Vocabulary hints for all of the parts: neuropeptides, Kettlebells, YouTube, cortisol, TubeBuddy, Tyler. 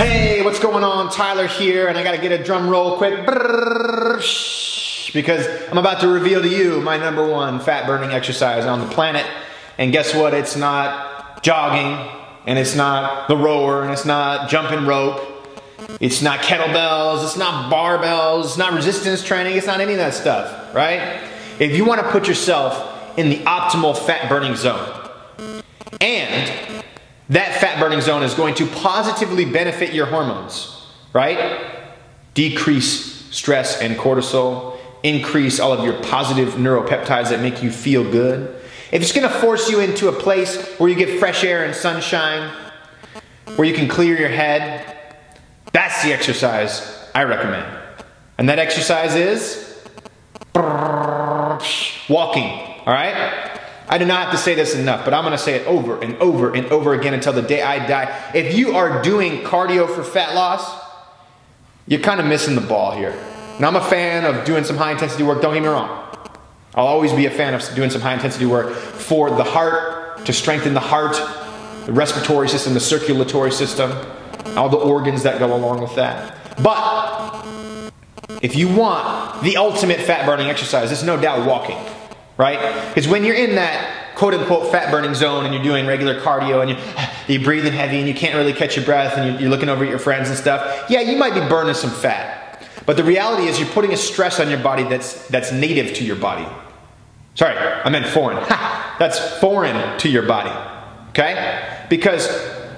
Hey, what's going on? Tyler here, and I gotta get a drum roll quick because I'm about to reveal to you my #1 fat burning exercise on the planet. And guess what? It's not jogging, and it's not the rower, and it's not jumping rope, it's not kettlebells, it's not barbells, it's not resistance training, it's not any of that stuff, right? If you want to put yourself in the optimal fat burning zone, and that fat burning zone is going to positively benefit your hormones, right? Decrease stress and cortisol, increase all of your positive neuropeptides that make you feel good. If it's gonna force you into a place where you get fresh air and sunshine, where you can clear your head, that's the exercise I recommend. And that exercise is walking, all right? I do not have to say this enough, but I'm gonna say it over and over and over again until the day I die. If you are doing cardio for fat loss, you're kind of missing the ball here. And I'm a fan of doing some high intensity work, don't get me wrong. I'll always be a fan of doing some high intensity work for the heart, to strengthen the heart, the respiratory system, the circulatory system, all the organs that go along with that. But if you want the ultimate fat burning exercise, it's no doubt walking. Right? Because when you're in that quote-unquote fat-burning zone and you're doing regular cardio and you're breathing heavy and you can't really catch your breath and you're looking over at your friends and stuff, yeah, you might be burning some fat. But the reality is you're putting a stress on your body that's native to your body. Sorry, I meant foreign. That's foreign to your body, okay? Because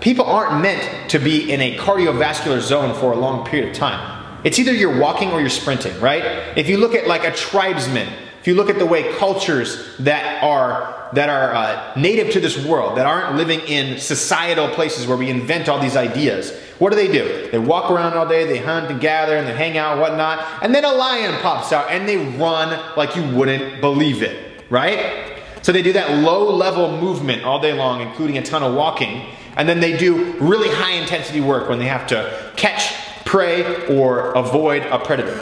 people aren't meant to be in a cardiovascular zone for a long period of time. It's either you're walking or you're sprinting, right? If you look at like a tribesman, if you look at the way cultures that are native to this world, that aren't living in societal places where we invent all these ideas, what do? They walk around all day, they hunt and gather, and they hang out and whatnot, and then a lion pops out, and they run like you wouldn't believe it, right? So they do that low-level movement all day long, including a ton of walking, and then they do really high-intensity work when they have to catch, prey, or avoid a predator.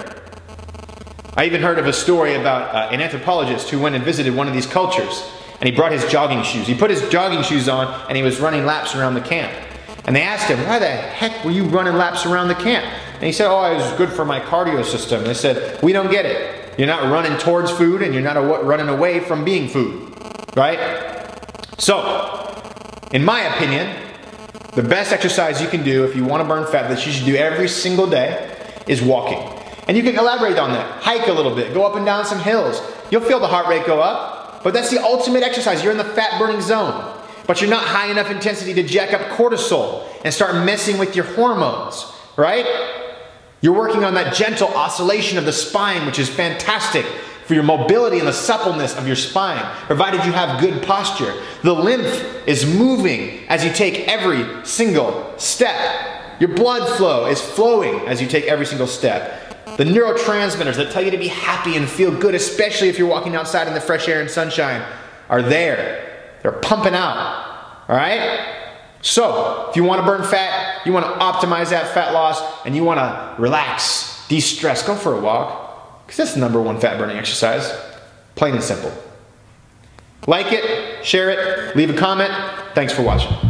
I even heard of a story about an anthropologist who went and visited one of these cultures, and he brought his jogging shoes. He put his jogging shoes on, and he was running laps around the camp. And they asked him, why the heck were you running laps around the camp? And he said, oh, it was good for my cardio system. And they said, we don't get it. You're not running towards food, and you're not running away from being food, right? So, in my opinion, the best exercise you can do if you want to burn fat that you should do every single day is walking. And you can elaborate on that. Hike a little bit. Go up and down some hills. You'll feel the heart rate go up. But that's the ultimate exercise. You're in the fat burning zone. But you're not high enough intensity to jack up cortisol and start messing with your hormones, right? You're working on that gentle oscillation of the spine, which is fantastic for your mobility and the suppleness of your spine, provided you have good posture. The lymph is moving as you take every single step. Your blood flow is flowing as you take every single step. The neurotransmitters that tell you to be happy and feel good, especially if you're walking outside in the fresh air and sunshine, are there. They're pumping out, all right? So, if you want to burn fat, you want to optimize that fat loss, and you want to relax, de-stress, go for a walk, because that's the #1 fat burning exercise, plain and simple. Like it, share it, leave a comment. Thanks for watching.